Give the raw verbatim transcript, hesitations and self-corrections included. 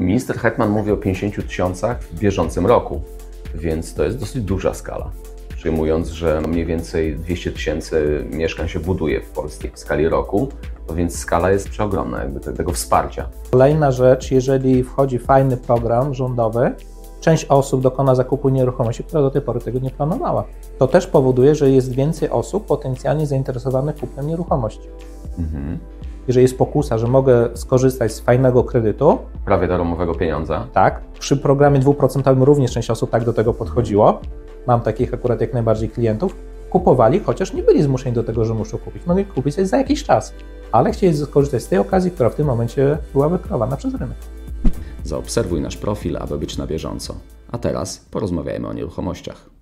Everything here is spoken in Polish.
Minister Hetman mówi o pięćdziesięciu tysiącach w bieżącym roku, więc to jest dosyć duża skala. Przyjmując, że mniej więcej dwieście tysięcy mieszkań się buduje w Polsce w skali roku, to więc skala jest przeogromna jakby tego wsparcia. Kolejna rzecz, jeżeli wchodzi fajny program rządowy, część osób dokona zakupu nieruchomości, która do tej pory tego nie planowała. To też powoduje, że jest więcej osób potencjalnie zainteresowanych kupnem nieruchomości. Mhm. Jeżeli jest pokusa, że mogę skorzystać z fajnego kredytu. Prawie darmowego pieniądza. Tak. Przy programie dwuprocentowym również część osób tak do tego podchodziło. Mam takich akurat jak najbardziej klientów. Kupowali, chociaż nie byli zmuszeni do tego, że muszą kupić. Mogli kupić coś za jakiś czas, ale chcieli skorzystać z tej okazji, która w tym momencie była wykreowana przez rynek. Zaobserwuj nasz profil, aby być na bieżąco. A teraz porozmawiajmy o nieruchomościach.